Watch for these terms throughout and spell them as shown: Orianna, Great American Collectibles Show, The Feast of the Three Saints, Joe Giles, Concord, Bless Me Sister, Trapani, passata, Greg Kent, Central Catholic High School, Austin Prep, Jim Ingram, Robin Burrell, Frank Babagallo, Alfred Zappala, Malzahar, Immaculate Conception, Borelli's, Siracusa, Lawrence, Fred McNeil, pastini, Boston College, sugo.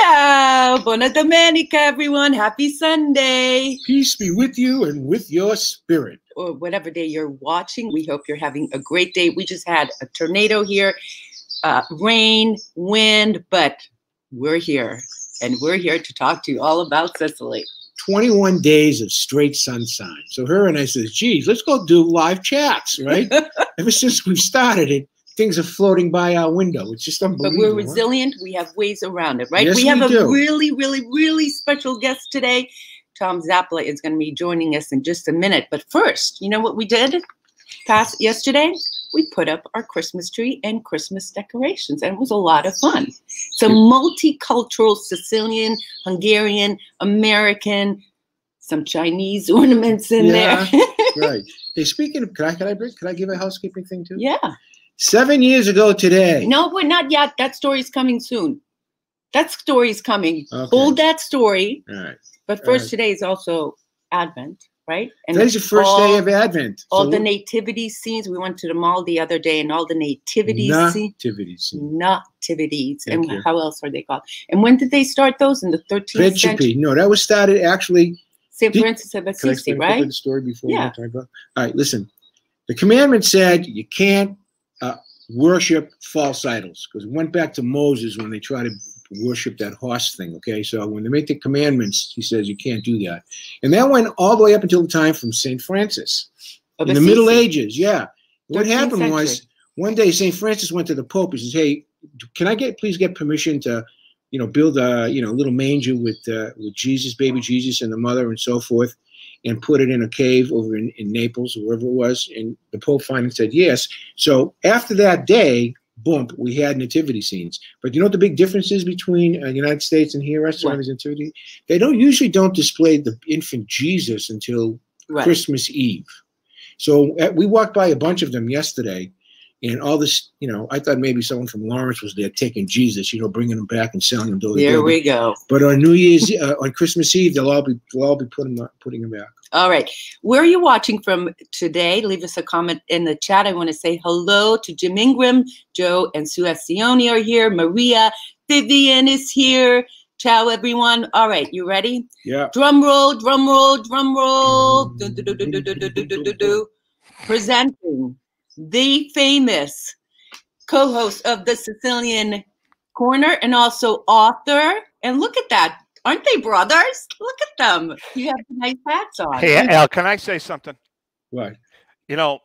Ciao! Buona domenica, everyone. Happy Sunday. Peace be with you and with your spirit. Or whatever day you're watching, we hope you're having a great day. We just had a tornado here, rain, wind, but we're here. And we're here to talk to you all about Sicily. 21 days of straight sunshine. So her and I says, geez, let's go do live chats, right? Ever since we started it, things are floating by our window. It's just unbelievable. But we're resilient. Right? We have ways around it, right? Yes, we have a really, really, really special guest today. Tom Zappala is going to be joining us in just a minute. But first, you know what we did yesterday? We put up our Christmas tree and Christmas decorations, and it was a lot of fun. It's a multicultural Sicilian, Hungarian, American, some Chinese ornaments in there. Right. Hey, speaking of, can I give a housekeeping thing too? Yeah. 7 years ago today. No, we're not yet. That story's coming soon. That story's coming. Okay. Hold that story. All right. But first, today is also Advent, right? And today's the first day of Advent. All the nativity scenes. We went to the mall the other day, and all the nativities. And how else are they called? And when did they start those? In the 13th century? No, that was started actually. Saint Francis of Assisi, right? Can I explain the story before? Yeah. All right, listen. The commandment said you can't worship false idols, because it went back to Moses when they tried to worship that horse thing, okay? So when they make the commandments, he says you can't do that. And that went all the way up until the time from Saint Francis. In the Middle Ages, yeah. What happened was, one day Saint Francis went to the Pope and says, hey, can I please get permission to, you know, build a, you know, little manger with Jesus, baby Jesus and the mother and so forth, and put it in a cave over in Naples or wherever it was. And the Pope finally said yes. So after that day, boom, we had nativity scenes. But you know what the big difference is between the United States and here? Nativity? They usually don't display the infant Jesus until Christmas Eve. So we walked by a bunch of them yesterday. And all this, you know, I thought maybe someone from Lawrence was there taking Jesus, you know, bringing him back and selling him. There we go. But on New Year's, on Christmas Eve, they'll all be putting him back. All right. Where are you watching from today? Leave us a comment in the chat. I want to say hello to Jim Ingram. Joe and Sue Ascione are here. Maria, Vivian is here. Ciao, everyone. All right. You ready? Yeah. Drum roll, drum roll, drum roll. Presenting the famous co-host of the Sicilian Corner and also author. And look at that. Aren't they brothers? Look at them. You have nice hats on. Hey, Al, can I say something? What? You know,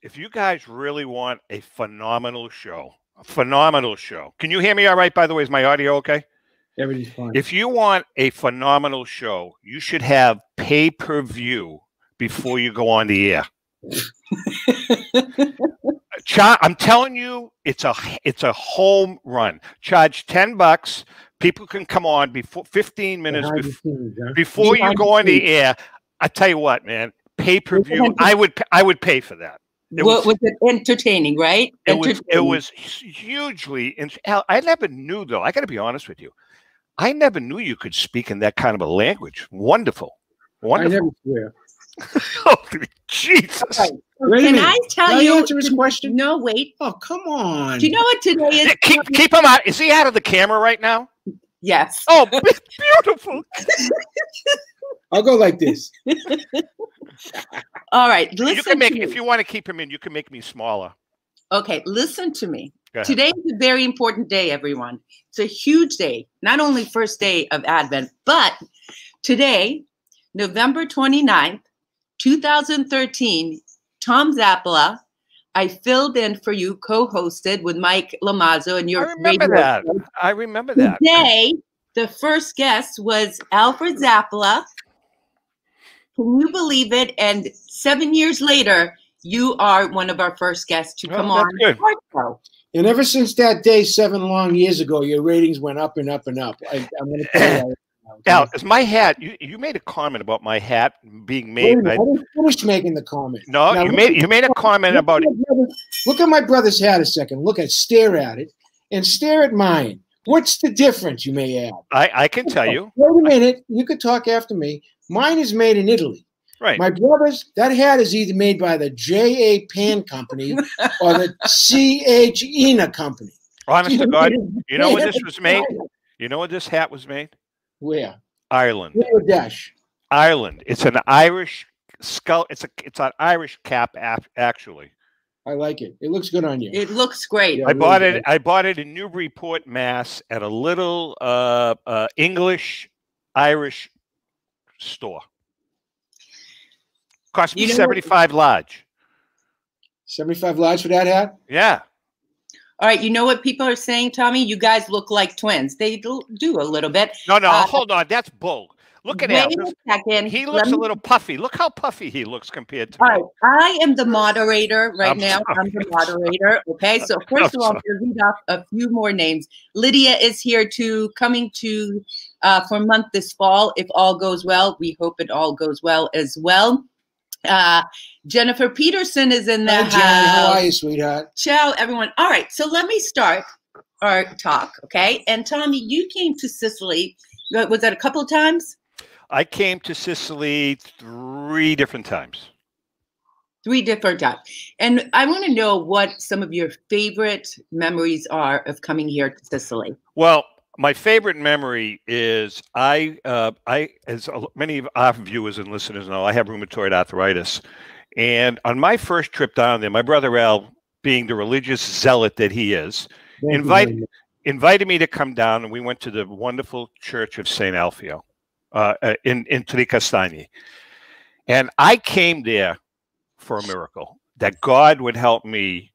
if you guys really want a phenomenal show, Can you hear me all right, by the way? Is my audio okay? Everything's fine. If you want a phenomenal show, you should have pay-per-view before you go on the air. I'm telling you, it's a home run. Charge $10. People can come on before 15 minutes before you go on the air. I tell you what, man, pay-per-view. I would pay for that. Was it entertaining, right? It was hugely. I never knew, though. I got to be honest with you. I never knew you could speak in that kind of a language. Wonderful, wonderful. I never, Holy Jesus! Right. Can I answer his question? No, wait. Oh, come on! Do you know what today is? Keep him out. Is he out of the camera right now? Yes. Oh, beautiful! I'll go like this. All right. Listen. You can make, if you want to keep him in, you can make me smaller. Okay, listen to me. Today is a very important day, everyone. It's a huge day. Not only first day of Advent, but today, November 29th. 2013, Tom Zappala, I filled in for you, co-hosted with Mike Lomazzo, and your I remember that. Today, the first guest was Alfred Zappala. Can you believe it? And 7 years later, you are one of our first guests to come on. And ever since that day, 7 long years ago, your ratings went up and up and up. I'm going to tell you. Now, is my hat? You made a comment about my hat being made. I didn't finish making the comment. No, now, you made a comment about it. Look at my brother's hat a second. Stare at it, and stare at mine. What's the difference? You may ask. I can tell you. Wait a minute. You could talk after me. Mine is made in Italy. Right. My brother's hat is either made by the J.A. Pan Company or the C.H. Ina Company. Honest to God, you know when this was made? You know where this hat was made? Where? Ireland. Bangladesh. Ireland. It's an Irish skull. It's an Irish cap, actually. I like it. It looks good on you. It looks great. Yeah, I bought it in Newburyport, Mass, at a little English Irish store. Cost me $75 large. $75 large for that hat? Yeah. All right. You know what people are saying, Tommy? You guys look like twins. They do a little bit. No, no. Hold on. That's bull. Look at him. He looks a little puffy. Look how puffy he looks compared to me. I am the moderator right now. I'm the moderator. Okay. So first of all, I'm going to read off a few more names. Lydia is here too, coming to for a month this fall, if all goes well. We hope it all goes well as well. Jennifer Peterson is in there. Hi, Jenny. How are you, sweetheart? Ciao, everyone. All right. So let me start our talk. Okay. And Tommy, you came to Sicily. Was that a couple of times? I came to Sicily 3 different times. 3 different times. And I want to know what some of your favorite memories are of coming here to Sicily. Well, my favorite memory is I, as many of our viewers and listeners know, I have rheumatoid arthritis. And on my first trip down there, my brother Al, being the religious zealot that he is, invited me to come down, and we went to the wonderful church of Saint Alfio. In Trecastagni. And I came there for a miracle, that God would help me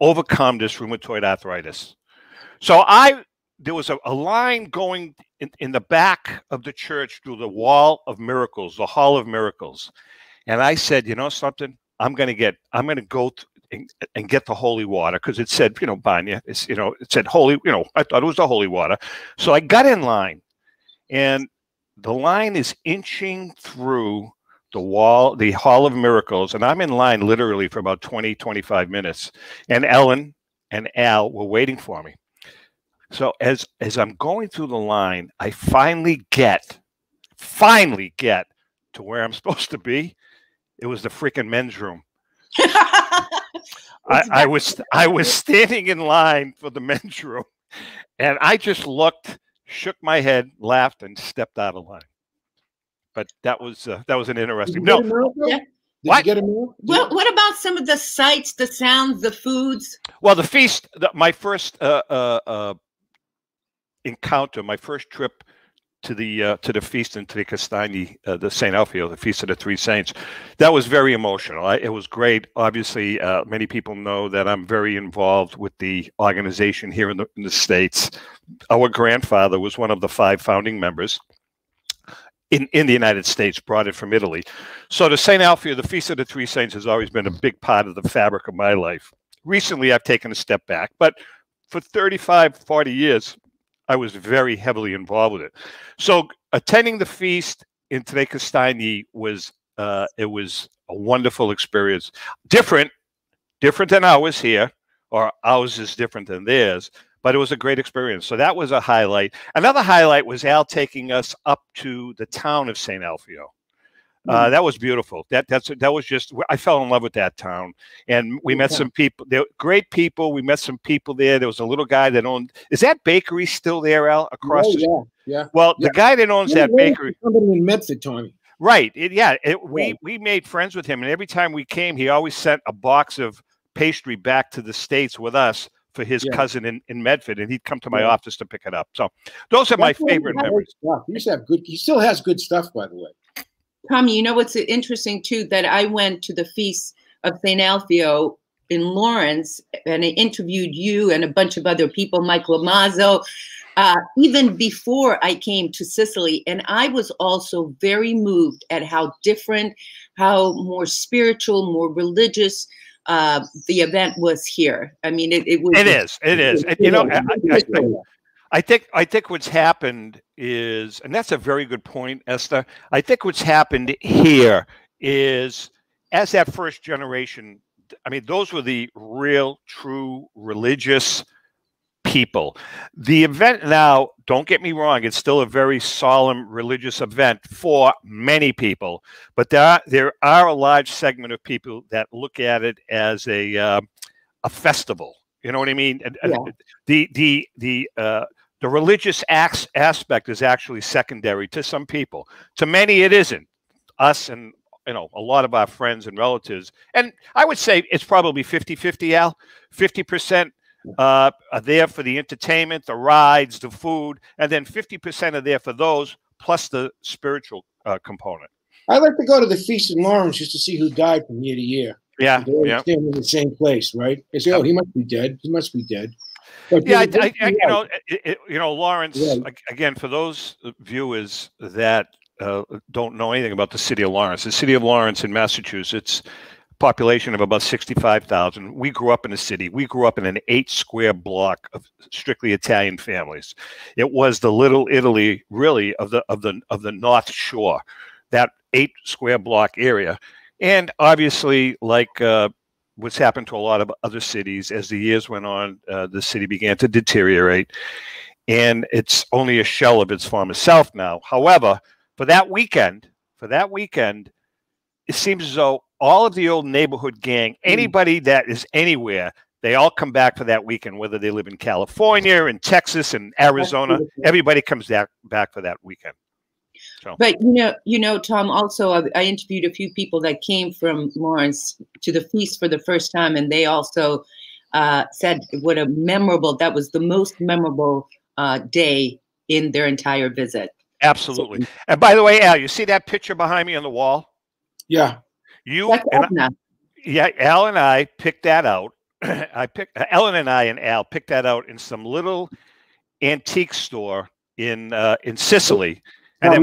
overcome this rheumatoid arthritis. So there was a line going in the back of the church through the wall of miracles, the hall of miracles. And I said, you know something, I'm going to go and get the holy water. Cause it said, you know, Banya, it said holy, I thought it was the holy water. So I got in line, and the line is inching through the wall, the Hall of Miracles, and I'm in line literally for about 20, 25 minutes. And Ellen and Al were waiting for me. So as I'm going through the line, I finally get to where I'm supposed to be. It was the freaking men's room. I was standing in line for the men's room, and I just looked, shook my head, laughed, and stepped out of line. But that was an interesting. Did you what about some of the sights, the sounds, the foods? Well, the feast. My first encounter, my first trip to the feast in Trecastagni, the Saint Alfio, the feast of the 3 saints. That was very emotional. It was great. Obviously, many people know that I'm very involved with the organization here in the States. Our grandfather was one of the 5 founding members in the United States, brought it from Italy. So the Saint Alfio, the feast of the 3 saints, has always been a big part of the fabric of my life. Recently, I've taken a step back, but for 35, 40 years, I was very heavily involved with it. So attending the feast in Trecastagni was it was a wonderful experience. Different than ours here, or ours is different than theirs, but it was a great experience. So that was a highlight. Another highlight was Al taking us up to the town of Saint Alfio. That was beautiful. That was just, I fell in love with that town, and we met some people. They're great people. We met some people there. There was a little guy that owned. Is that bakery still there, Al? Across? Oh, the, yeah. Well, yeah. The guy that owns that bakery. Somebody in Medford, Tommy. Right. We made friends with him, and every time we came, he always sent a box of pastry back to the States with us for his cousin in Medford, and he'd come to my office to pick it up. So those are my favorite memories. He used to have good. He still has good stuff, by the way. Tommy, you know what's interesting too, that I went to the Feast of St. Alfio in Lawrence, and I interviewed you and a bunch of other people, Mike Lomazzo, even before I came to Sicily. And I was also very moved at how different, how more spiritual, more religious the event was here. I mean, it was. It is. It is. And, you know, I think what's happened is, and that's a very good point, Esther. I think what's happened here is, as that first generation, I mean, those were the real, true religious people. The event now, don't get me wrong, it's still a very solemn religious event for many people, but there are a large segment of people that look at it as a festival. You know what I mean? Yeah. The The religious aspect is actually secondary to some people. To many, it isn't. Us and, you know, a lot of our friends and relatives. And I would say it's probably 50-50, Al. 50% are there for the entertainment, the rides, the food, and then 50% are there for those, plus the spiritual component. I like to go to the Feast of Lawrence just to see who died from year to year. Yeah, yeah. Staying in the same place, right? They say, oh, he must be dead. He must be dead. But yeah, you know, Lawrence, yeah. Again, for those viewers that don't know anything about the city of Lawrence, the city of Lawrence in Massachusetts, population of about 65,000. We grew up in the city. We grew up in an 8-square block of strictly Italian families. It was the Little Italy, really, of the North Shore, that 8-square block area. And obviously, like what's happened to a lot of other cities, as the years went on, the city began to deteriorate, and it's only a shell of its former self now. However, for that weekend, it seems as though all of the old neighborhood gang, anybody that is anywhere, they all come back for that weekend, whether they live in California, in Texas, in Arizona. Absolutely. Everybody comes back for that weekend. So. But, you know, Tom, also, I interviewed a few people that came from Lawrence to the feast for the first time, and they also said what a memorable, that was the most memorable day in their entire visit. Absolutely. So, and by the way, Al, you see that picture behind me on the wall? Yeah. You and I, yeah, Al and I picked that out. Ellen and I and Al picked that out in some little antique store in Sicily. And then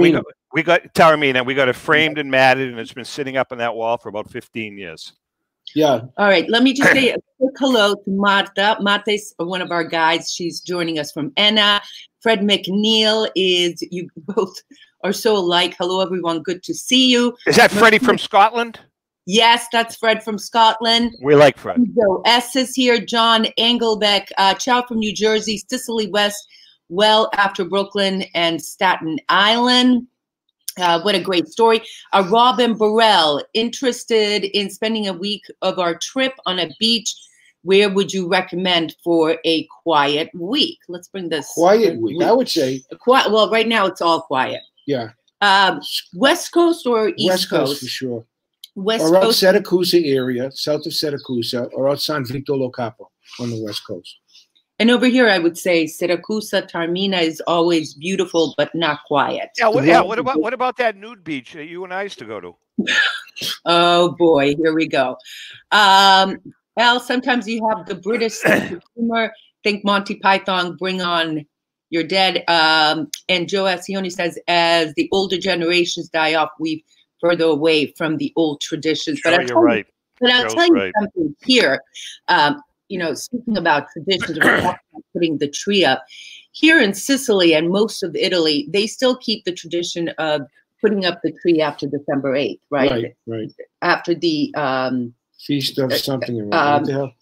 we got Taormina, we got it framed and matted, and it's been sitting up on that wall for about 15 years. Yeah. All right. Let me just say a quick hello to Marta. Marta's one of our guides. She's joining us from Enna. Fred McNeil is, you both are so alike. Hello, everyone. Good to see you. Is that Freddie from Scotland? Yes, that's Fred from Scotland. We like Fred. So S is here. John Engelbeck, Chow from New Jersey, Sicily West. Well, after Brooklyn and Staten Island. What a great story. Robin Burrell, interested in spending a week of our trip on a beach. Where would you recommend for a quiet week? Let's bring this. Quiet week, I would say. Well, right now it's all quiet. Yeah. West Coast or East Coast? West Coast for sure. West Coast. Or out Siracusa area, south of Siracusa, or out San Vito Lo Capo on the West Coast. And over here, I would say Siracusa, Taormina is always beautiful, but not quiet. Yeah, what about that nude beach that you and I used to go to? Oh, boy, here we go. Well, sometimes you have the British sense of humor. Think Monty Python, bring on your dead. And Joe Ascione says, as the older generations die off, we've further away from the old traditions. Sure, but you're right. But I'll tell you something here. You know, speaking about traditions, putting the tree up here in Sicily and most of Italy, they still keep the tradition of putting up the tree after December 8th, right? Right. After the feast of something,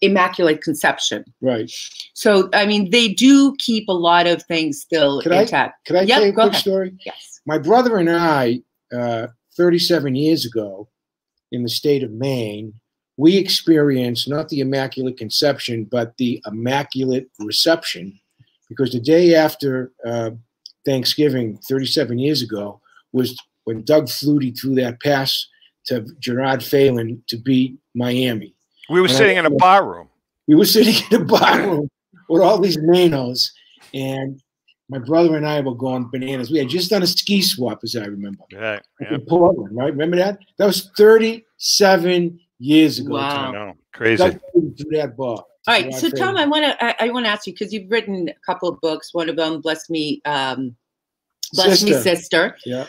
Immaculate Conception, right? So, I mean, they do keep a lot of things still intact. Can I tell you a quick story? Yes. My brother and I, 37 years ago, in the state of Maine. We experienced not the Immaculate Conception, but the Immaculate Reception, because the day after Thanksgiving, 37 years ago, was when Doug Flutie threw that pass to Gerard Phelan to beat Miami. We were sitting in a bar room. We were sitting in a bar room with all these Manos, and my brother and I were going bananas. We had just done a ski swap, as I remember, yeah, yeah. In Portland, right? Remember that? That was 37 years ago. Wow. No, crazy. All right, so Tom, I want to ask you, because you've written a couple of books. One of them, Bless Me Sister. Yeah.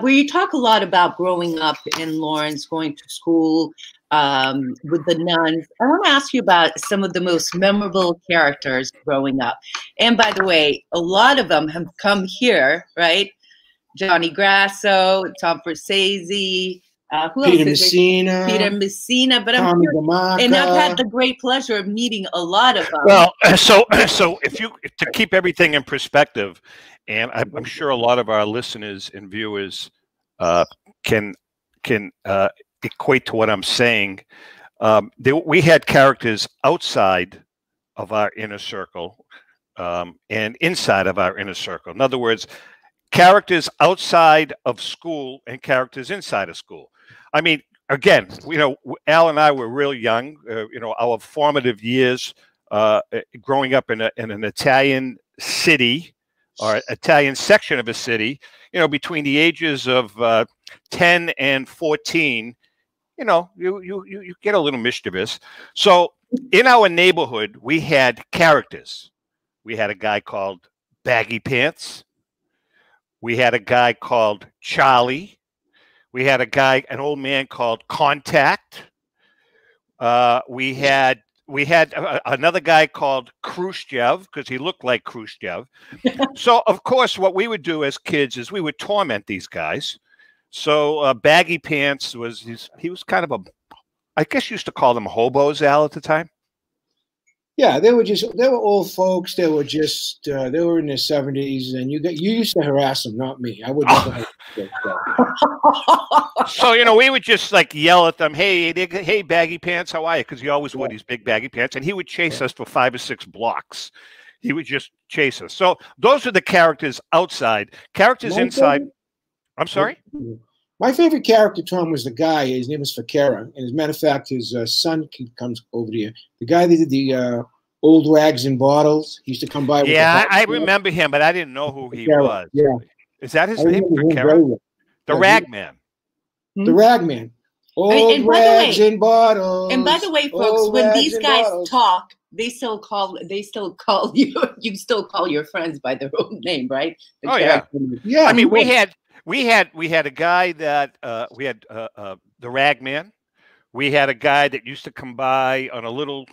Where you talk a lot about growing up in Lawrence, going to school with the nuns. I want to ask you about some of the most memorable characters growing up. And by the way, a lot of them have come here, right? Johnny Grasso, Tom Versese. Peter Messina, but I'm here, and I've had the great pleasure of meeting a lot of them. Well, so if you to keep everything in perspective, and I'm sure a lot of our listeners and viewers can equate to what I'm saying. We had characters outside of our inner circle and inside of our inner circle. In other words, characters outside of school and characters inside of school. I mean, again, you know, Al and I were real young. You know, our formative years growing up in an Italian city or Italian section of a city, you know, between the ages of 10 and 14, you know, you get a little mischievous. So in our neighborhood, we had characters. We had a guy called Baggy Pants. We had a guy called Charlie. We had a guy, an old man called Contact. We had another guy called Khrushchev because he looked like Khrushchev. So, of course, what we would do as kids is we would torment these guys. So Baggy Pants was, he was kind of a, I guess you used to call them hobos, Al, at the time. Yeah, they were old folks. They were just, they were in their 70s, and you used to harass them, not me. I would never harass them. So, you know, we would just like yell at them, hey, Baggy Pants, how are you? Because he always wore these big baggy pants, and he would chase us for 5 or 6 blocks. He would just chase us. So those are the characters outside. Characters inside. I'm sorry? My favorite character, Tom, was the guy. His name was Fakera. And as a matter of fact, his son comes over here. The guy that did the old rags and bottles. He used to come by. Yeah, I remember him, but I didn't know who he was. Yeah. Is that his name? Fakera? The Ragman. Hmm? The Ragman. Old rags and bottles. And by the way, folks, when these guys talk, you still call your friends by their own name, right? Oh, yeah. Yeah. I mean, we had a guy that the Ragman. We had a guy that used to come by on a little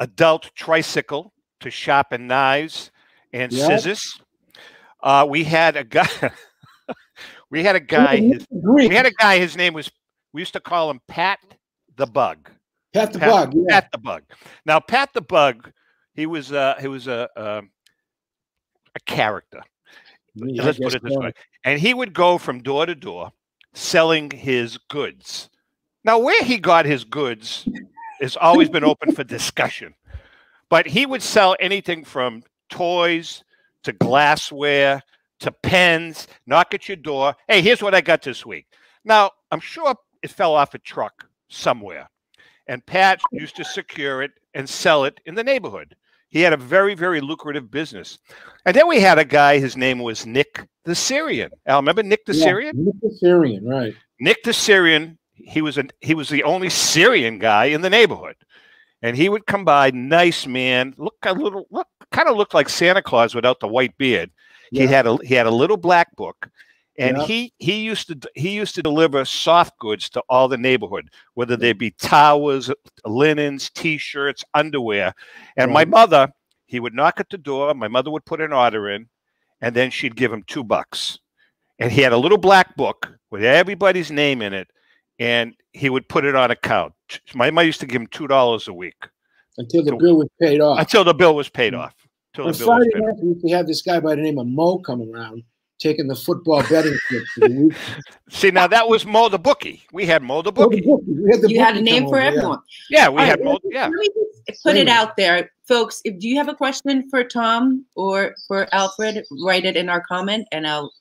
adult tricycle to sharpen knives and scissors. We had a guy. His name was. We used to call him Pat the Bug. Pat the Bug. Now Pat the Bug, he was a character. Let's put it this way. And he would go from door to door selling his goods. Now, where he got his goods has always been open for discussion. But he would sell anything from toys to glassware to pens, knock at your door. Hey, here's what I got this week. Now, I'm sure it fell off a truck somewhere. And Pat used to secure it and sell it in the neighborhood. He had a very, very lucrative business. And then we had a guy, his name was Nick the Syrian. Al, remember Nick the Syrian? Nick the Syrian, right. Nick the Syrian, he was the only Syrian guy in the neighborhood. And he would come by, nice man, kind of looked like Santa Claus without the white beard. Yeah. He had a little black book, and he used to deliver soft goods to all the neighborhood, whether they be towels, linens, T-shirts, underwear. And my mother, he would knock at the door. My mother would put an order in, and then she'd give him $2. And he had a little black book with everybody's name in it, and he would put it on account. My mother used to give him $2 a week. Until the bill was paid off. Until the bill was paid off. Until the bill was paid off. We used to have this guy by the name of Mo coming around, taking the football betting trip for the week. See, now that was Mo the Bookie. We had Mo the Bookie. You had a name for everyone. Yeah, we had Mo. Yeah. Let me just put it out there, folks. If you have a question for Tom or for Alfred, write it in our comment, and I'll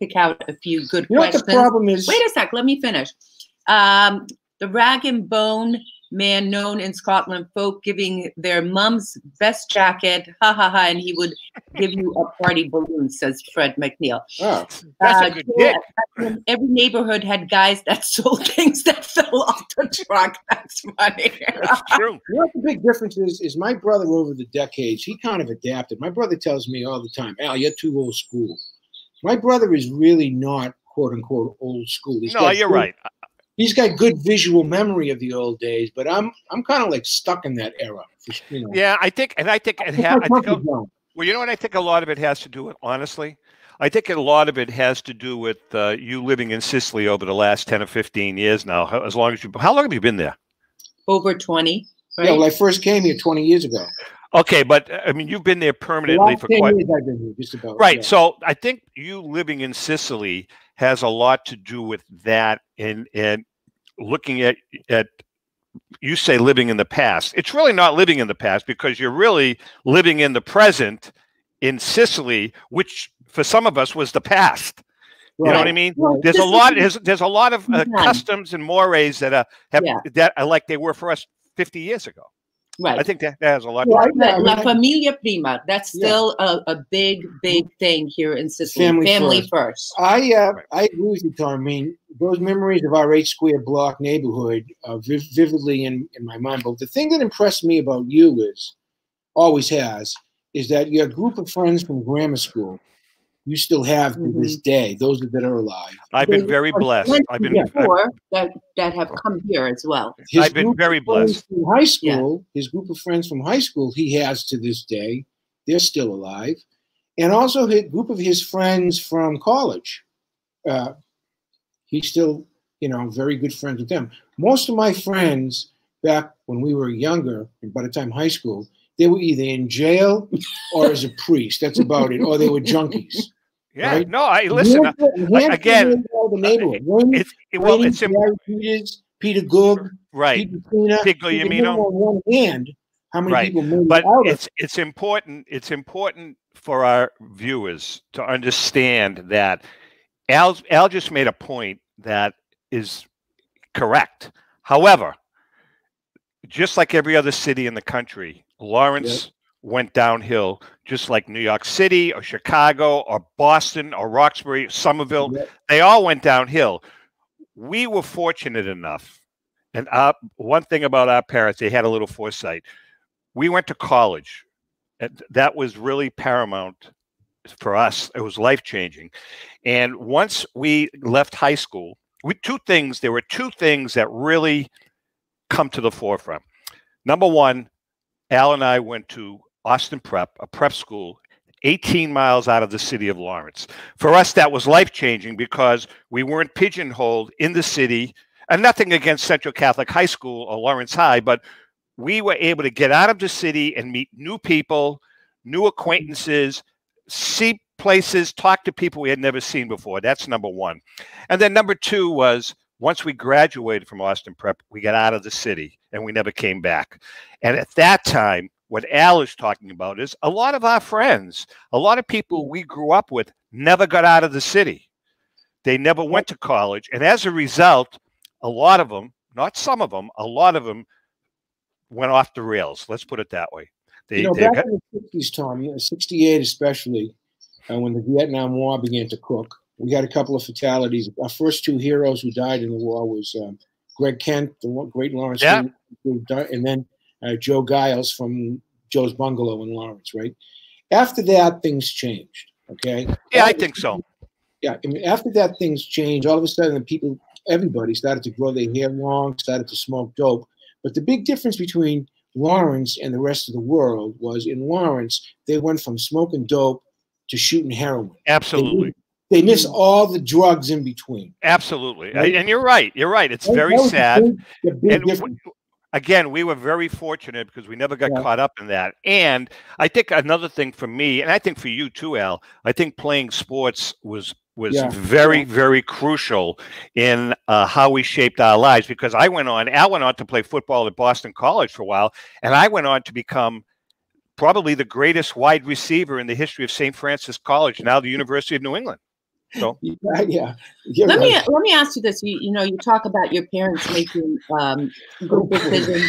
pick out a few good questions. You know what the problem is? Wait a sec. Let me finish. The rag and bone man known in Scotland, folk giving their mum's best jacket, ha ha ha, and he would give you a party balloon, says Fred McNeil. Oh, that's a good gig. Every neighborhood had guys that sold things that fell off the truck. That's funny. That's true. You know what the big difference is my brother over the decades, he kind of adapted. My brother tells me all the time, Al, you're too old school. My brother is really not, quote unquote, old school. He's no, you're right. He's got good visual memory of the old days, but I'm kind of like stuck in that era. You know. Yeah, well, you know what? I think a lot of it has to do with, honestly, I think a lot of it has to do with you living in Sicily over the last 10 or 15 years now. How long have you been there? Over 20. Right? Yeah, well, I first came here 20 years ago. Okay, but I mean, you've been there permanently for quite. Years I've been here, just about, right. Yeah. So I think you living in Sicily has a lot to do with that, and looking at you say living in the past. It's really not living in the past, because you're really living in the present in Sicily, which for some of us was the past. Right. You know what I mean? Right. There's a lot. There's a lot of customs and mores that are like they were for us 50 years ago. Right. I think that has a lot. Yeah, La familia prima. That's still a big thing here in Sicily. Family first. I agree with you, Tom. I mean, those memories of our 8-square block neighborhood are vividly in my mind. But the thing that impressed me about you is, always has, is that your group of friends from grammar school, you still have to this day. Those that are alive. I've been very blessed. I've been that have come here as well. I've been very blessed. From high school, his group of friends from high school, he has to this day. They're still alive, and also his group of his friends from college. He's still, very good friends with them. Most of my friends back when we were younger, and by the time high school, they were either in jail or as a priest. That's about it. Or they were junkies. Yeah. Right? No, listen. Again, the neighborhood. It's Gary Peters, Peter Goog, right? Piggliamino. On one hand, how many people moved out? It's important. It's important for our viewers to understand that Al just made a point that is correct. However, just like every other city in the country, Lawrence went downhill, just like New York City or Chicago or Boston or Roxbury, Somerville. Yep. They all went downhill. We were fortunate enough. And one thing about our parents, they had a little foresight. We went to college. And that was really paramount for us. It was life-changing. And once we left high school, there were two things that really come to the forefront. Number one, Al and I went to Austin Prep, a prep school, 18 miles out of the city of Lawrence. For us, that was life-changing because we weren't pigeonholed in the city, and nothing against Central Catholic High School or Lawrence High, but we were able to get out of the city and meet new people, new acquaintances, see places, talk to people we had never seen before. That's number one. And then number two was, once we graduated from Austin Prep, we got out of the city and we never came back. And at that time, what Al is talking about is a lot of our friends, a lot of people we grew up with never got out of the city. They never went to college. And as a result, a lot of them, not some of them, a lot of them went off the rails. Let's put it that way. Back in the 60s, Tom, 68 especially, when the Vietnam War began to cook, we had a couple of fatalities. Our first two heroes who died in the war was Greg Kent, the great Lawrence, and then Joe Giles from Joe's Bungalow in Lawrence, right? After that, things changed, okay? Yeah, I think so. Yeah, I mean, after that, things changed. All of a sudden, everybody started to grow their hair long, started to smoke dope. But the big difference between Lawrence and the rest of the world was in Lawrence, they went from smoking dope to shooting heroin. Absolutely. They miss all the drugs in between. Absolutely. Right? And you're right. You're right. It's very sad. Again, we were very fortunate because we never got caught up in that. And I think another thing for me, and I think for you too, Al, I think playing sports was very, very crucial in how we shaped our lives, because Al went on to play football at Boston College for a while, and I went on to become probably the greatest wide receiver in the history of Saint Francis College, now the University of New England. So. Let me ask you this. You talk about your parents making group decisions.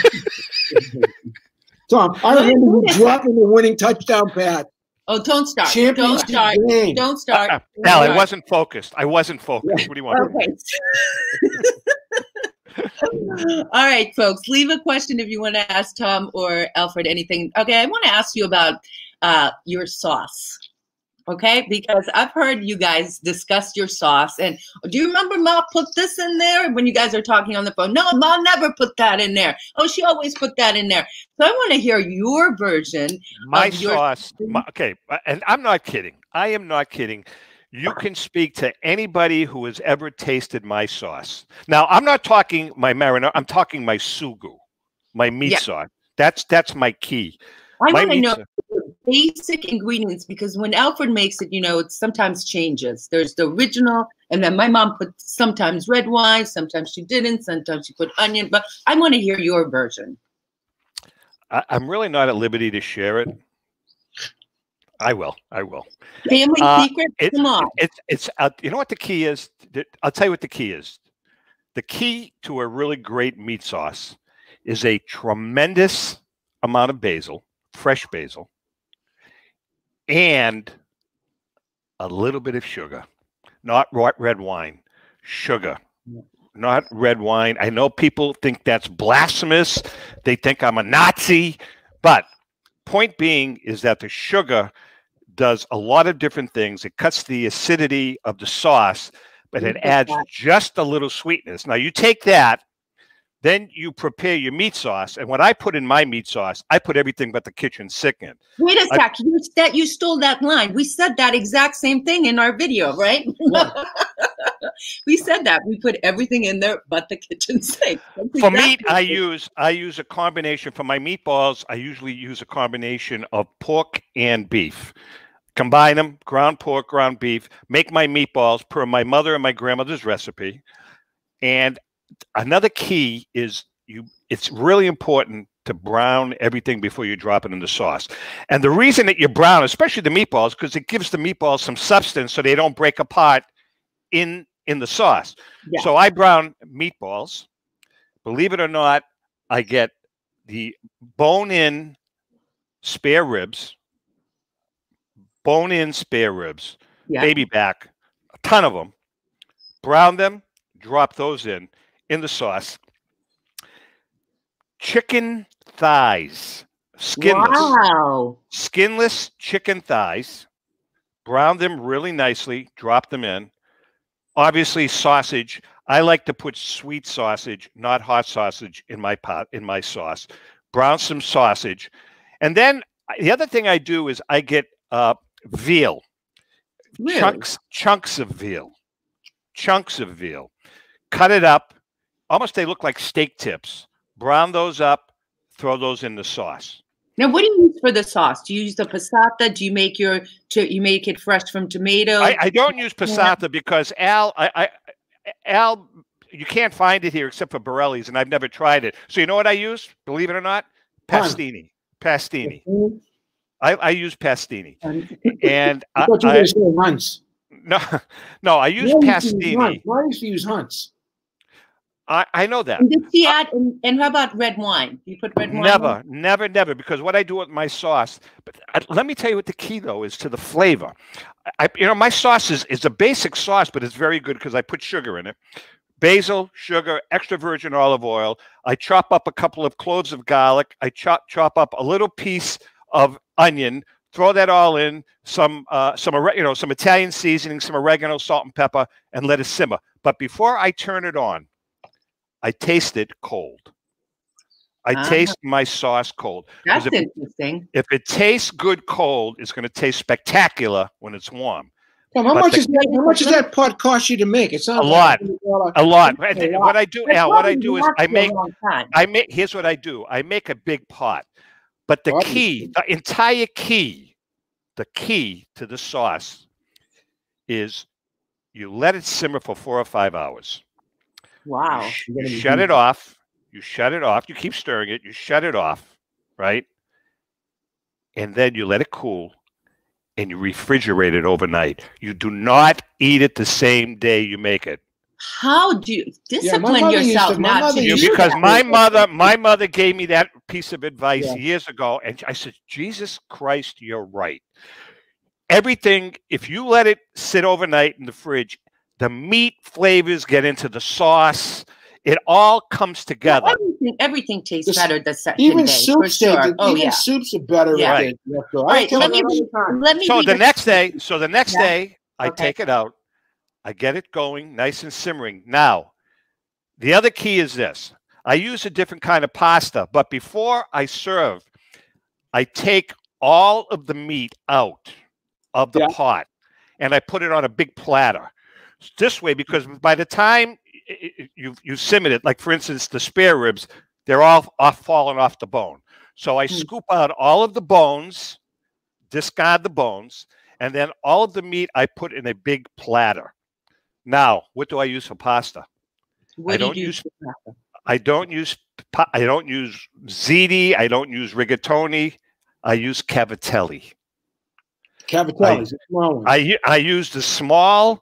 Tom, I remember you dropping the winning touchdown pass. Oh, don't start! Don't start! Don't start! Al, I wasn't focused. I wasn't focused. What do you want? Okay. All right, folks. Leave a question if you want to ask Tom or Alfred anything. Okay, I want to ask you about your sauce. Okay, because I've heard you guys discuss your sauce. And do you remember Ma put this in there when you guys are talking on the phone? No, Ma never put that in there. Oh, she always put that in there. So I want to hear your version. My sauce. Okay, and I'm not kidding. I am not kidding. You can speak to anybody who has ever tasted my sauce. Now, I'm not talking my marinara. I'm talking my sugu, my meat sauce. That's my key. I want to know basic ingredients, because when Alfred makes it, it sometimes changes. There's the original And then my mom put sometimes red wine, sometimes she didn't, sometimes she put onion, but I want to hear your version. I'm really not at liberty to share it. I will. I will. Family secret? Come on. You know what the key is? I'll tell you what the key is. The key to a really great meat sauce is a tremendous amount of basil, fresh basil, and a little bit of sugar. Not red wine. Sugar. Not red wine. I know people think that's blasphemous. They think I'm a Nazi. But point being is that the sugar does a lot of different things. It cuts the acidity of the sauce, but it adds just a little sweetness. Now, you take that, then you prepare your meat sauce. And when I put in my meat sauce, I put everything but the kitchen sink in. Wait a sec. You stole that line. We said that exact same thing in our video, right? Well, we said that. We put everything in there but the kitchen sink. For meat, I use a combination. For my meatballs, I usually use a combination of pork and beef. Combine them, ground pork, ground beef. Make my meatballs per my mother and my grandmother's recipe. And another key is it's really important to brown everything before you drop it in the sauce. And the reason that you brown, especially the meatballs, because it gives the meatballs some substance so they don't break apart in the sauce. Yeah. So I brown meatballs. Believe it or not, I get the bone-in spare ribs, yeah, baby back, a ton of them. Brown them, drop those in the sauce. Chicken thighs, skinless. Wow. Skinless chicken thighs. Brown them really nicely. Drop them in. Obviously, sausage. I like to put sweet sausage, not hot sausage, in my pot, in my sauce. Brown some sausage. And then the other thing I do is I get veal. Really? Chunks of veal. Cut it up. Almost they look like steak tips. Brown those up, throw those in the sauce. Now, what do you use for the sauce? Do you use the passata? Do you make your you make it fresh from tomato? I don't use passata because Al, you can't find it here except for Borelli's, and I've never tried it. So you know what I use? Believe it or not, pastini. Pastini. I use pastini, and I thought you were going to say Hunts. No, I use pastini. Why do you use Hunts? I know that. Did she add, and how about red wine? You put red wine? Never, never, never. Because what I do with my sauce, but let me tell you what the key though is to the flavor. You know, my sauce is a basic sauce, but it's very good because I put sugar in it, basil, sugar, extra virgin olive oil. I chop up a couple of cloves of garlic. I chop up a little piece of onion. Throw that all in, some Italian seasoning, some oregano, salt and pepper, and let it simmer. But before I turn it on, I taste it cold. I taste my sauce cold. That's interesting. If it tastes good cold, it's going to taste spectacular when it's warm. Well, how much does that pot cost you to make? It's not a lot. What I do, Al, what I do is I make. Here's what I do. I make a big pot. But the key, the entire key, the key to the sauce is you let it simmer for 4 or 5 hours. Wow. You shut it off. You shut it off. You keep stirring it. You shut it off, right? And then you let it cool and you refrigerate it overnight. You do not eat it the same day you make it. How do you discipline yourself not to do that? Because my mother gave me that piece of advice years ago, and I said, Jesus Christ, you're right. Everything, if you let it sit overnight in the fridge, the meat flavors get into the sauce. It all comes together. Well, everything tastes better the second day. Soups, for sure. Soups are better. Yeah. Right. Right. So the next day, I take it out. I get it going, nice and simmering. Now, the other key is this. I use a different kind of pasta, but before I serve, I take all of the meat out of the pot, and I put it on a big platter. This way, because by the time you simmered it, like, for instance, the spare ribs, they're all falling off the bone. So I scoop out all of the bones, discard the bones, and then all of the meat I put in a big platter. Now, what do I use for pasta? I don't use ziti. I don't use rigatoni. I use cavatelli. Cavatelli is a small one. I use the small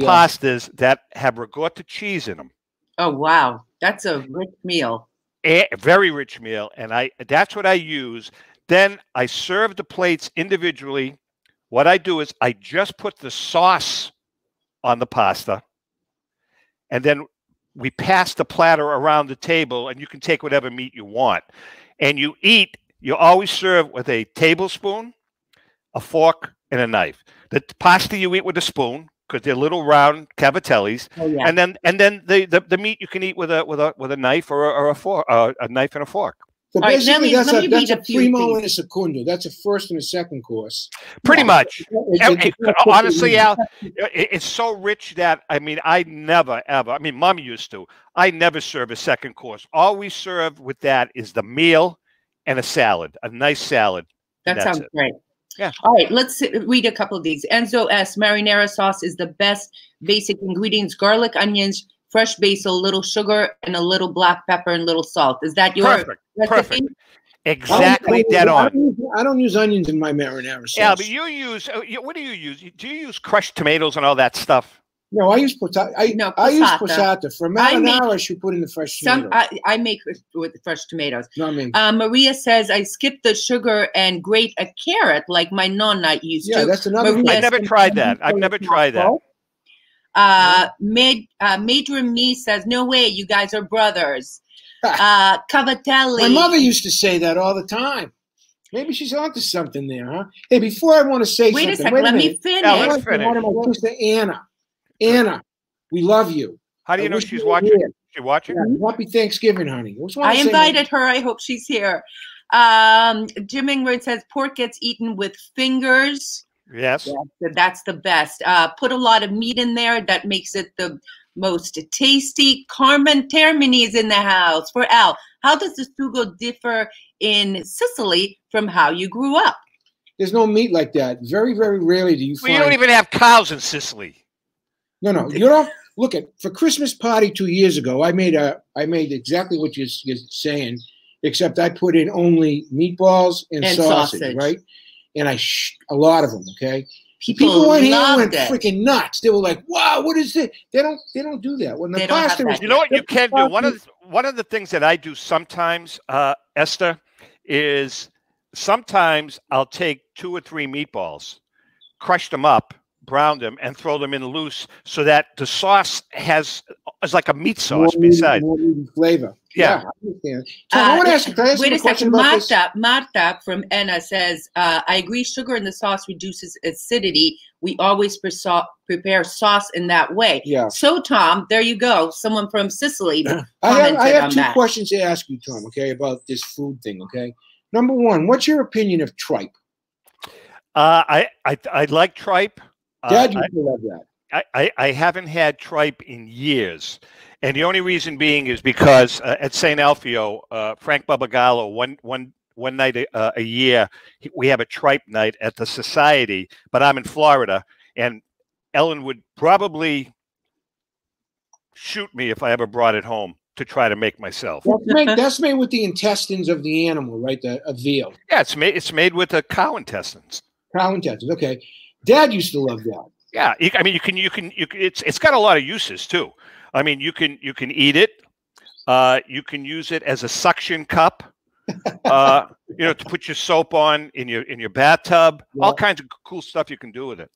pastas that have ricotta cheese in them. Oh wow, that's a rich meal. A very rich meal, and that's what I use. Then I serve the plates individually. What I do is I just put the sauce on the pasta, and then we pass the platter around the table, and you can take whatever meat you want. And you eat, you always serve with a tablespoon, a fork, and a knife. The pasta you eat with a spoon, because they're little round cavatellis. Oh, yeah. And then the meat you can eat with a knife or a fork, a knife and a fork. So basically, right, that's a primo and a secundo. That's a first and a second course. Pretty much. Honestly, Al, it's so rich that, I mean, I never, ever, I mean, Mom used to. I never serve a second course. All we serve with that is the meal and a salad, a nice salad. That sounds great. Yeah. All right, let's read a couple of these. Enzo S. Marinara sauce is the best basic ingredients, garlic, onions, fresh basil, little sugar, and a little black pepper and little salt. Is that your recipe? Perfect. Exactly dead on. I don't use onions in my marinara sauce. Yeah, but you use, what do you use? Do you use crushed tomatoes and all that stuff? No, I use passata. I use passata. For marinara, you put in the fresh tomatoes. I make it with fresh tomatoes. No, I mean. Maria says, I skip the sugar and grate a carrot like my nonna used to. Yeah, that's another one. I've never tried that. I've never tried that. Madron Me says, no way, you guys are brothers. Cavatelli. My mother used to say that all the time. Maybe she's onto something there, huh? Hey, before I want to say wait a second, let me finish. No, let's finish. My sister Anna. Anna, we love you. How do you know she's watching? She watching? Yeah, happy Thanksgiving, honey. I invited her. I hope she's here. Jim Ingrid says pork gets eaten with fingers. Yes. That's the best. Put a lot of meat in there. That makes it the most tasty. Carmen Termini is in the house. For Al, how does the sugo differ in Sicily from how you grew up? There's no meat like that. Very, very rarely do you find. Well, you don't even have cows in Sicily. No, no. You don't look at for Christmas party 2 years ago. I made exactly what you're saying, except I put in only meatballs and sausage, right? And a lot of them. Okay, people went here and went freaking nuts. They were like, "Wow, what is this?" They don't do that. When the pasta, you know what you can do. One of the things that I do sometimes, Esther, is sometimes I'll take 2 or 3 meatballs, crush them up, brown them, and throw them in loose so that the sauce is like a meat sauce beside flavor. Yeah. I want to ask you a question. Marta from Enna says, I agree sugar in the sauce reduces acidity. We always prepare sauce in that way. Yeah. So, Tom, there you go. Someone from Sicily commented on that. I have two questions to ask you, Tom, okay, about this food thing, okay? Number one, what's your opinion of tripe? I like tripe. Dad used to love that. I haven't had tripe in years, and the only reason being is because at Saint Alfio, Frank Babagallo, one night a year, we have a tripe night at the society. But I'm in Florida, and Ellen would probably shoot me if I ever brought it home to try to make myself. That's made with the intestines of the animal, right? A veal. Yeah, it's made with the cow intestines. Cow intestines. Okay. Dad used to love that. Yeah, I mean, you can. It's got a lot of uses too. I mean, you can eat it. You can use it as a suction cup. You know, to put your soap on in your bathtub. Yeah. All kinds of cool stuff you can do with it.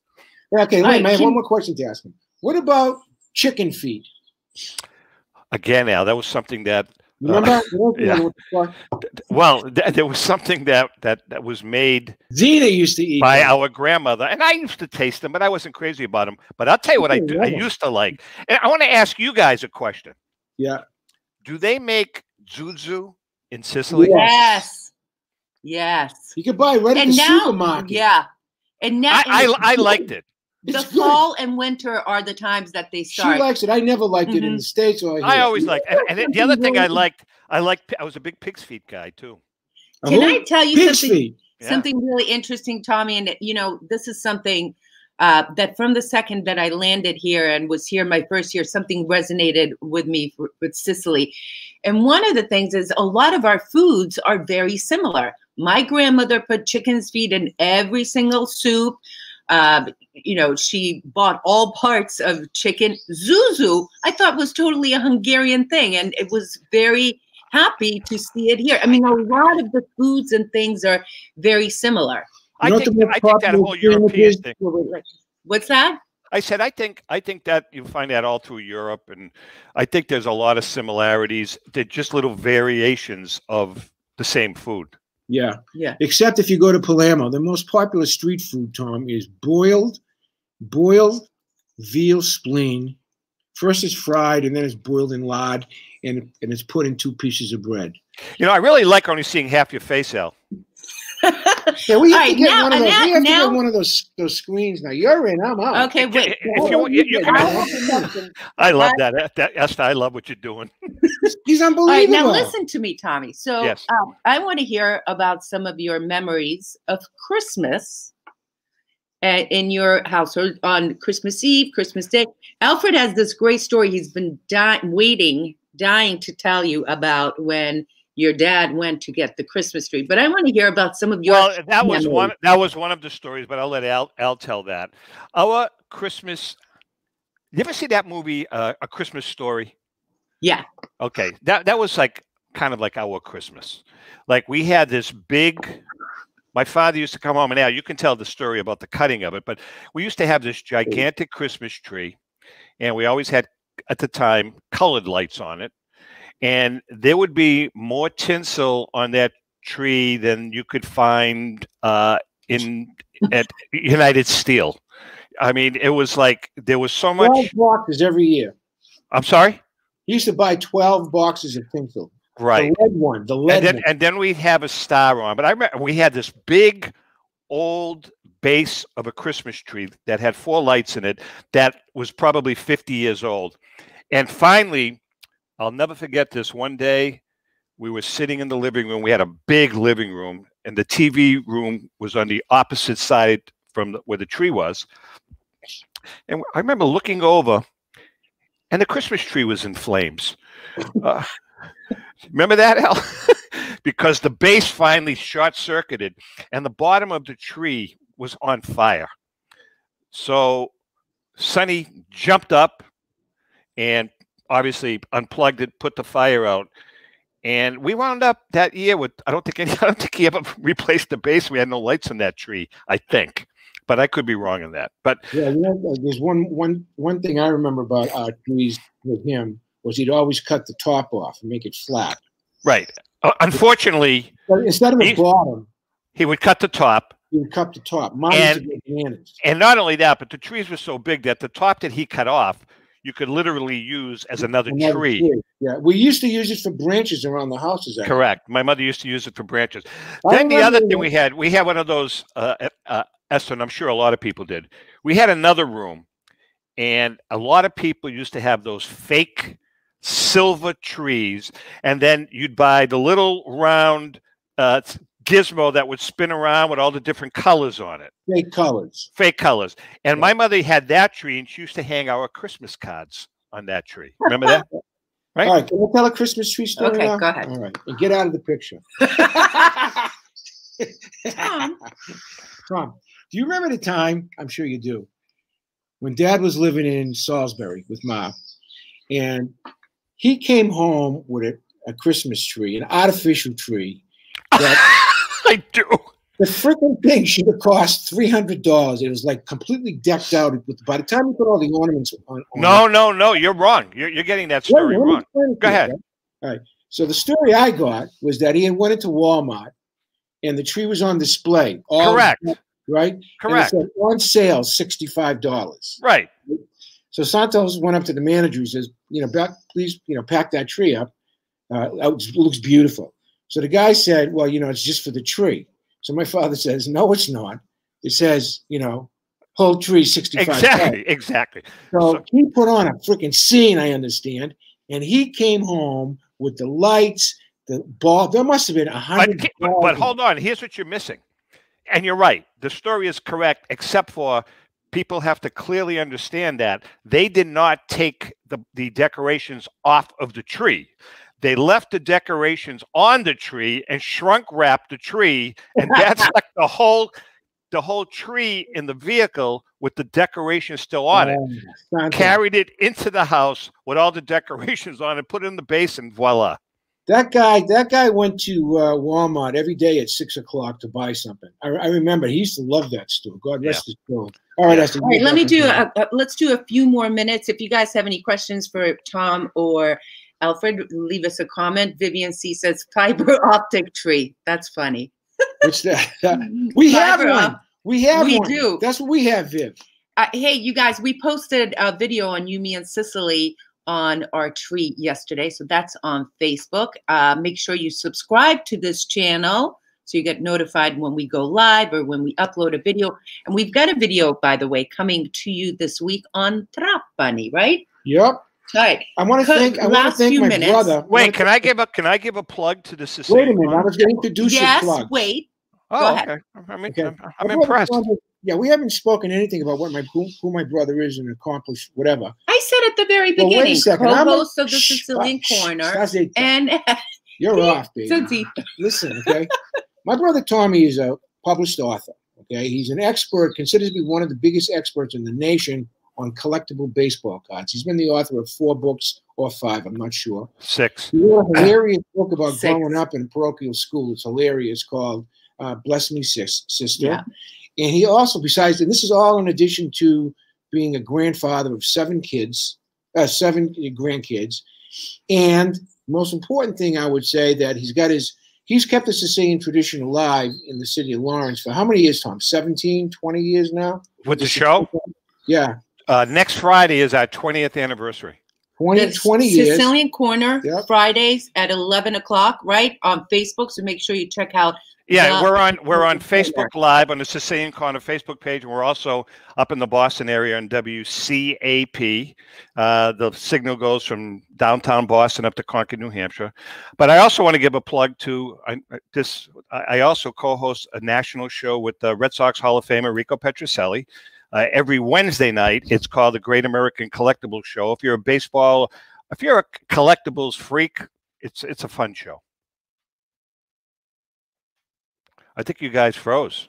Okay, wait, I have one more question to ask him. What about chicken feet? Again, Al, that was something that. Well, there was something that was made. Zena used to eat by our grandmother, and I used to taste them, but I wasn't crazy about them. But I'll tell you what I used to like, and I want to ask you guys a question. Yeah, do they make zuzu in Sicily? Yes, yes. You can buy right at the supermarket. Yeah, and now I liked it. The fall and winter are the times that they start. She likes it. I never liked it in the States. I always liked it. And the other thing I was a big pig's feet guy, too. Can I tell you something really interesting, Tommy? And, you know, this is something that from the second that I landed here and was here my first year, something resonated with me with Sicily. And one of the things is a lot of our foods are very similar. My grandmother put chicken's feet in every single soup. You know, she bought all parts of chicken. Zuzu, I thought, was totally a Hungarian thing, and it was very happy to see it here. I mean, a lot of the foods and things are very similar. I think that whole European thing. What's that? I said I think that you find that all through Europe, and I think there's a lot of similarities. They're just little variations of the same food. Yeah, yeah. Except if you go to Palermo, the most popular street food, Tom, is boiled veal spleen. First it's fried, and then it's boiled in lard, and it's put in two pieces of bread. You know, I really like only seeing half your face, Al. Yeah, we have to get one of those screens now. You're in, I'm out. Okay, wait. I love that. Esther, I love what you're doing. He's unbelievable. Right, now listen to me, Tommy. So yes. I want to hear about some of your memories of Christmas in your household on Christmas Eve, Christmas Day. Alfred has this great story he's been dying to tell you about when your dad went to get the Christmas tree, but I want to hear about some of your. Well, that was one. That was one of the stories, but I'll let Al tell that. Our Christmas. You ever see that movie, A Christmas Story? Yeah. Okay, that was like kind of like our Christmas. Like we had this big. My father used to come home, and Al, you can tell the story about the cutting of it, but we used to have this gigantic Christmas tree, and we always had at the time colored lights on it. And there would be more tinsel on that tree than you could find at United Steel. I mean, it was like there was so much. 12 boxes every year. I'm sorry? He used to buy 12 boxes of tinsel. Right. The red one. The red one. And then we'd have a star on. But I remember we had this big old base of a Christmas tree that had 4 lights in it that was probably 50 years old. And finally, I'll never forget this. One day we were sitting in the living room. We had a big living room, and the TV room was on the opposite side from where the tree was. And I remember looking over, and the Christmas tree was in flames. Remember that, Al? Because the base finally short-circuited, and the bottom of the tree was on fire. So Sonny jumped up and obviously unplugged it, put the fire out, and we wound up that year with I don't think he ever replaced the base. We had no lights in that tree, I think, but I could be wrong on that. But yeah, you know, there's one thing I remember about our trees with him was he'd always cut the top off and make it flat. Right. Unfortunately, but instead of the bottom, he would cut the top. He would cut the top. And not only that, but the trees were so big that the top that he cut off, you could literally use as another tree. Yeah, we used to use it for branches around the houses. Correct. My mother used to use it for branches. Then the other thing we had one of those, Esther, and I'm sure a lot of people did. We had another room, and a lot of people used to have those fake silver trees, and then you'd buy the little round gizmo that would spin around with all the different colors on it. Fake colors. Fake colors. And my mother had that tree, and she used to hang our Christmas cards on that tree. Remember that? Right? All right. Can we tell a Christmas tree story now? Go ahead. All right. And get out of the picture. Tom, do you remember the time, I'm sure you do, when Dad was living in Salisbury with Ma, and he came home with a Christmas tree, an artificial tree that I do. The freaking thing should have cost $300. It was like completely decked out. By the time you put all the ornaments on no, you're wrong. You're getting that story wrong. Go ahead. All right. So the story I got was that he had went into Walmart, and the tree was on display. Correct. Right? Correct. And it said, on sale, $65. Right. So Santos went up to the manager and says, you know, Beck, please, you know, pack that tree up. It looks beautiful. So the guy said, well, you know, it's just for the tree. So my father says, no, it's not. It says, you know, whole tree, 65. Exactly, exactly. So he put on a freaking scene, I understand. And he came home with the lights, the ball. There must have been 100. But hold on. Here's what you're missing. And you're right. The story is correct, except for People have to clearly understand that. They did not take the decorations off of the tree. They left the decorations on the tree and shrunk wrapped the tree. And that's like the whole tree in the vehicle with the decorations still on it. Carried it into the house with all the decorations on it, put it in the basin, voila. That guy went to Walmart every day at 6 o'clock to buy something. I remember he used to love that store. God rest his soul. All right, Austin, all right. Let's do a few more minutes. If you guys have any questions for Tom or Alfred, leave us a comment. Vivian C says fiber optic tree. That's funny. What's that? We have one. We do. That's what we have, Viv. Hey, you guys, we posted a video on You, Me, and Sicily on our tree yesterday, so that's on Facebook. Make sure you subscribe to this channel so you get notified when we go live or when we upload a video. And we've got a video, by the way, coming to you this week on Trapani, right? Yep. All right. I want to thank my brother. Wait, can I give a plug to the Sicilian? Wait a minute, I was going to introduce you. Yes, wait. Oh, go ahead. Okay. I'm impressed. Yeah, we haven't spoken anything about what who my brother is and accomplished whatever. I said at the very beginning, wait a second, co-host of the Sicilian Corner. And you're off, baby. So deep. Listen, okay? My brother Tommy is a published author, okay? He's an expert, considered to be one of the biggest experts in the nation on collectible baseball cards. He's been the author of 4 books or 5, I'm not sure. 6. He wrote a hilarious book about growing up in parochial school. It's hilarious, called Bless Me Sister. Yeah. And he also, besides, and this is all in addition to being a grandfather of 7 grandkids. And most important thing, I would say, that he's kept the Sicilian tradition alive in the city of Lawrence for how many years, Tom? 17, 20 years now? With the show? Yeah. Next Friday is our 20th anniversary. 20 years. Sicilian Corner, yep. Fridays at 11 o'clock, right, on Facebook. So make sure you check out. Yeah, we're on Facebook Live on the Sicilian Corner Facebook page, and we're also up in the Boston area on WCAP. The signal goes from downtown Boston up to Concord, New Hampshire. But I also want to give a plug to this. I also co-host a national show with the Red Sox Hall of Famer Rico Petrocelli. Every Wednesday night, it's called the Great American Collectibles Show. If you're a collectibles freak, it's a fun show. I think you guys froze.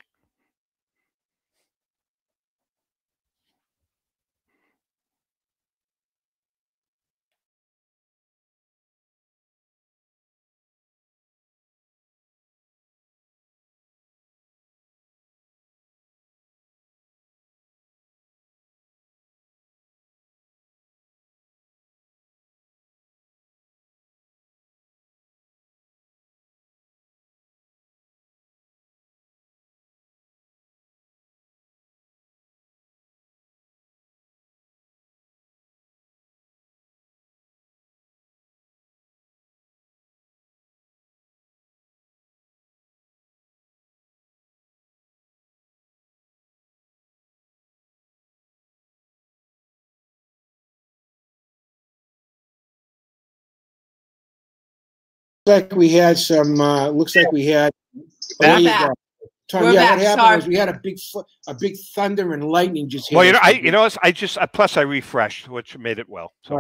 Like we had some. Looks like we had. Tom, yeah, what happened was we had a big thunder and lightning just hit. Well, plus I refreshed, which made it well. So.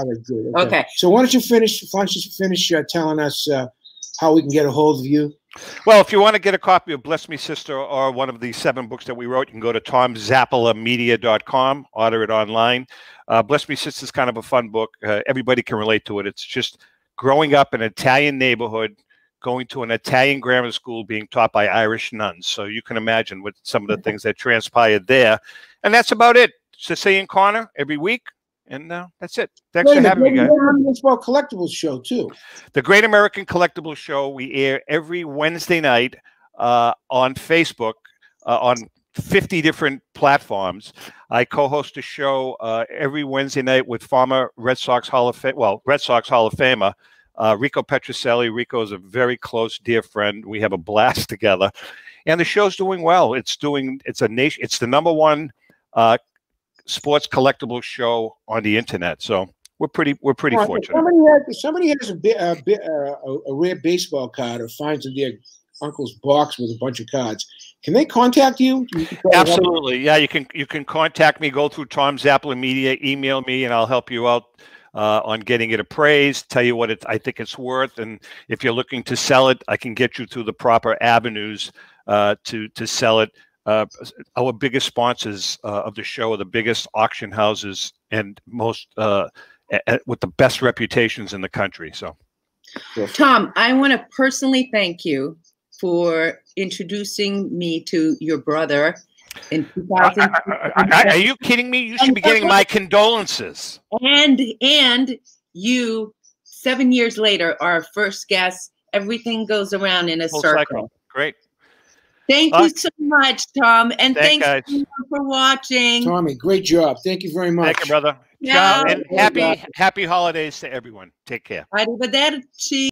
Okay. So why don't you finish? Why don't you finish telling us how we can get a hold of you? Well, if you want to get a copy of Bless Me Sister or one of the 7 books that we wrote, you can go to TomZappalaMedia.com. Order it online. Bless Me Sister is kind of a fun book. Everybody can relate to it. It's just growing up in an Italian neighborhood, going to an Italian grammar school, being taught by Irish nuns. So you can imagine what some of the things that transpired there. And that's about it. Sicilian Corner every week. And that's it. Thanks for having me, guys. The Collectibles Show, too. The Great American Collectibles Show. We air every Wednesday night on Facebook on 50 different platforms. I co-host a show every Wednesday night with former Red Sox Hall of Fame, Rico Petrocelli. Rico is a very close, dear friend. We have a blast together, and the show's doing well. It's the #1 sports collectible show on the internet. So we're pretty fortunate. If somebody has a rare baseball card or finds a uncle's box with a bunch of cards. Can they contact you? Absolutely. Yeah, you can contact me. Go through Tom Zappala Media, email me, and I'll help you out on getting it appraised, tell you what I think it's worth. And if you're looking to sell it, I can get you through the proper avenues to sell it. Our biggest sponsors of the show are the biggest auction houses and most with the best reputations in the country. So, Tom, I want to personally thank you for introducing me to your brother in 2000. Are you kidding me? You should be getting my condolences. And you, 7 years later, are our first guest. Everything goes around in a circle. Great. Thank you so much, Tom, and thanks for watching. Tommy, great job. Thank you very much. Thank you, brother. Yeah. And happy holidays to everyone. Take care. Arrivederci.